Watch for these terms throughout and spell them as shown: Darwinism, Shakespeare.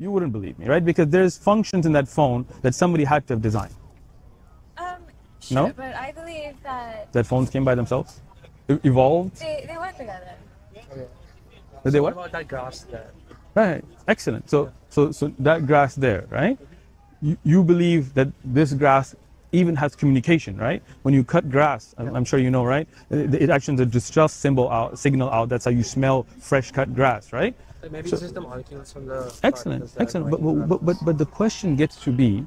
You wouldn't believe me, right? Because there's functions in that phone that somebody had to have designed. Sure, no? But I believe that... That phones came by themselves? Evolved? They work together. Did they what? What about that grass there? Right, excellent. So that grass there, right? You believe that this grass even has communication, right? When you cut grass, I'm sure you know, right? It actions a distrust signal out. That's how you smell fresh cut grass, right? So maybe it's just the molecules from the... Excellent, excellent. But the question gets to be,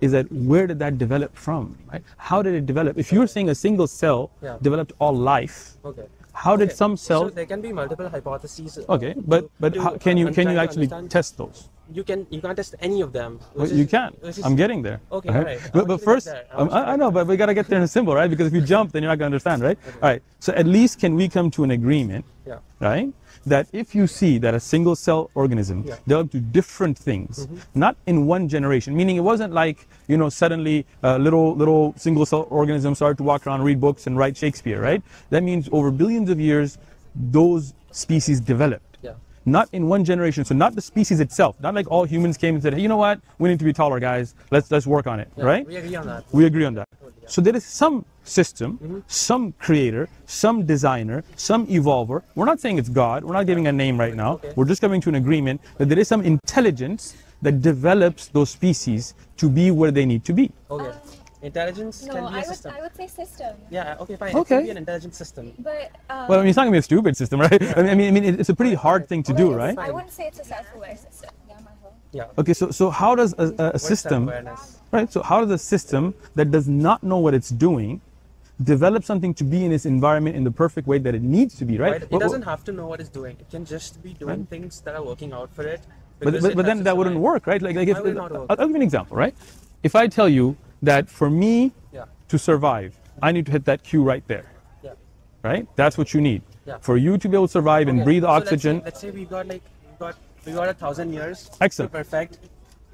is that where did that develop from, right? How did it develop? If you're saying a single cell developed all life, how did some cells... So there can be multiple hypotheses. Okay, but can you actually test those? You can't test any of them. I'm getting there. Okay, right. But first, I know, but we got to get there in a symbol, right? Because if you jump, then you're not going to understand, right? Okay. All right, so at least can we come to an agreement, right? That if you see that a single cell organism developed to different things, not in one generation, meaning it wasn't like, you know, suddenly little single cell organisms started to walk around, read books and write Shakespeare, right? That means over billions of years, those species developed. Not in one generation, so not the species itself, not like all humans came and said, hey, you know what, we need to be taller, guys, let's work on it, right? We agree on that. So there is some system, some creator, some designer, some evolver. We're not saying it's God, we're not giving a name right now, we're just coming to an agreement that there is some intelligence that develops those species to be where they need to be. Okay. Intelligence can be a system. I would say system. Yeah, okay, fine. Okay. It can be an intelligent system. But, well, I mean, it's not going to be a stupid system, right? Yeah. I mean, it's a pretty hard thing to do, right? Fine. I wouldn't say it's a self-aware system. Yeah. Okay, so how does a system, right? So how does a system that does not know what it's doing develop something to be in its environment in the perfect way that it needs to be, right? It doesn't have to know what it's doing. It can just be doing things that are working out for it. But then that wouldn't work, right? Like if I'll give you an example, right? If I tell you that for me to survive, I need to hit that Q right there, right? That's what you need for you to be able to survive and breathe oxygen. Let's say we've got 1,000 years to perfect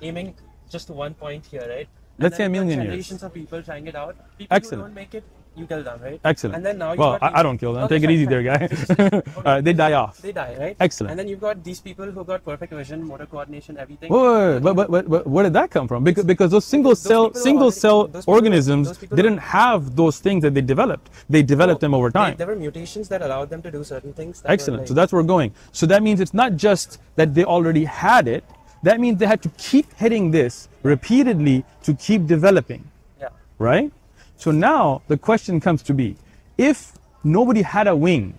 aiming just to one point here, right? And let's say a million years. Generations of people trying it out. People who don't make it, you kill them, right? Excellent. And then now I don't kill them. Okay, take it easy there, guy. They die off. They die, right? Excellent. And then you've got these people who got perfect vision, motor coordination, everything. Whoa, but where did that come from? Because those single cell organisms didn't have those things that they developed. They developed them over time. There were mutations that allowed them to do certain things. Excellent. So that's where we're going. So that means it's not just that they already had it. That means they had to keep hitting this repeatedly to keep developing. Yeah. Right? So now the question comes to be, if nobody had a wing,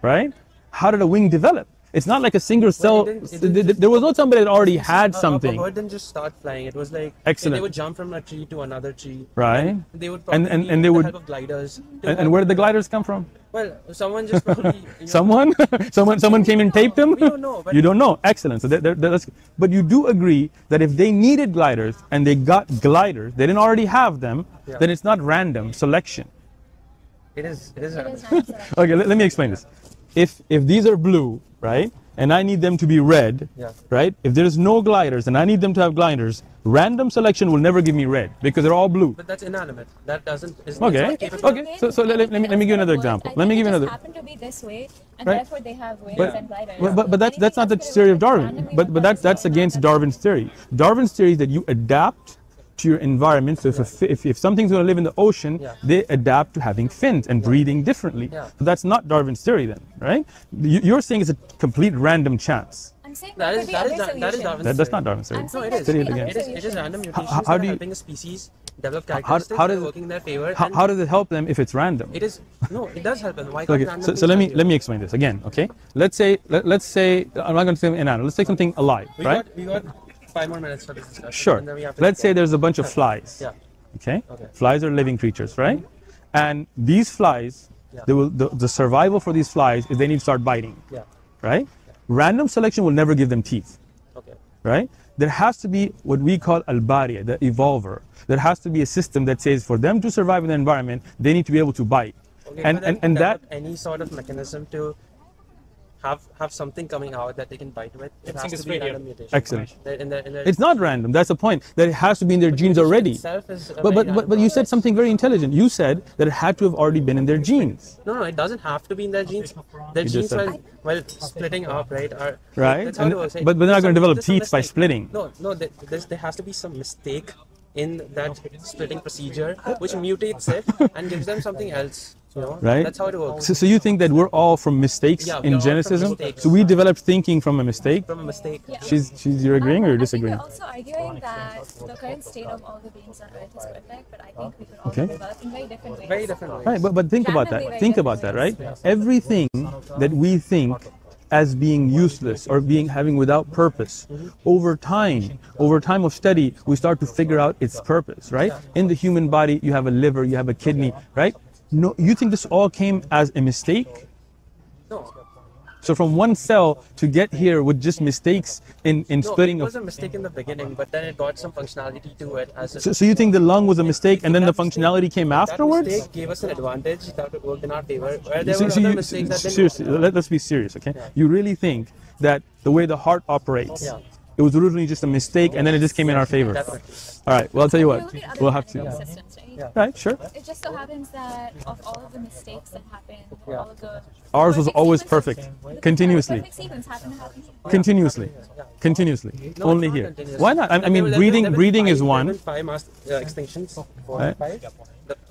right? How did a wing develop? It's not like a single cell. There was not somebody that already had something. A bird didn't just start flying. It was like they would jump from a tree to another tree. Right. And they would help of gliders. And where did the gliders come from? Well, someone just probably... Someone came and taped them? We don't know. You don't know. Excellent. So but you do agree that if they needed gliders and they got gliders, they didn't already have them, then it's not random selection. It is random selection. Okay, let me explain this. If these are blue, right, and I need them to be red, right, if there's no gliders and I need them to have gliders, random selection will never give me red because they're all blue. But that's inanimate. That doesn't... Okay. So let me give you another example. Let me give you another... It happened to be this way, and therefore they have wings and gliders. But that's not the theory of Darwin. But that's against Darwin's theory. Darwin's theory is that you adapt to your environment. So if something's going to live in the ocean, they adapt to having fins and breathing differently. So that's not Darwin's theory then, right? You're saying it's a complete random chance. I'm saying that is Darwin's theory. That's not Darwin's theory. No, it is random mutations that are helping a species develop characteristics that are working in their favor. How does it help them if it's random? It does help them. Why can't random? So let me explain this again, okay? Let's say, I'm not going to say inanimate, let's take something alive, right? We got 5 more minutes for this discussion. Sure. And then we have to Let's say there's a bunch of flies. Okay. Flies are living creatures, right? And these flies, the survival for these flies is they need to start biting. Right? Random selection will never give them teeth. Right? There has to be what we call al-bariya, the evolver. There has to be a system that says for them to survive in the environment, they need to be able to bite. Okay, and that any sort of mechanism to have something coming out that they can bite with. It has to be random mutation. Excellent. It's not random. That's the point. That it has to be in their genes already. But you said something very intelligent. You said that it had to have already been in their genes. No, no, it doesn't have to be in their genes. Their genes while splitting up, right? That's how it works. But they're not going to develop teeth by splitting. No, no, there has to be some mistake in that splitting procedure, which mutates it and gives them something else. You know, right? That's how it works. So you think that we're all from mistakes in Genesis? So we developed thinking from a mistake? From a mistake. Yeah. You're agreeing or you're disagreeing? I'm also arguing that the current state of all the beings on Earth is perfect, but I think we could all develop in very different ways. Very different ways. Right, but think about that. Think about that, right? Everything that we think as being useless or having without purpose, over time of study we start to figure out its purpose, right? In the human body you have a liver, you have a kidney, right? No, you think this all came as a mistake? No. So from one cell to get here with just mistakes in splitting. It was a mistake in the beginning, but then it got some functionality to it. So you think the lung was a mistake and then the functionality came afterwards? That mistake gave us an advantage that worked in our favor. Seriously, let's be serious, okay? Yeah. You really think that the way the heart operates, it was originally just a mistake and then it just came in our favor? All right, well, I'll tell you what. We'll have to. Yeah. Right, sure. It just so happens that of all of the mistakes that happened, all of the ours was always perfect, continuously. Continuously, continuously. No, only here. Continuously. Why not? I mean, breeding is one. Five mass extinctions. Four and five.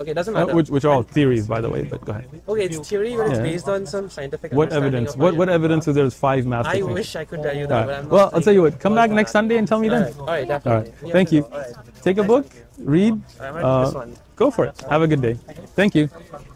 Okay, doesn't matter. Which are all theories, by the way. But go ahead. Okay, it's theory, but it's based on some scientific. What evidence? What evidence is there's five mass extinctions? I wish I could tell you that. Right. But I'm not I'll tell you what. Come back next Sunday and tell me then. All right, definitely. All right. Thank you. Take a book. Read. Go for it. Have a good day. Thank you.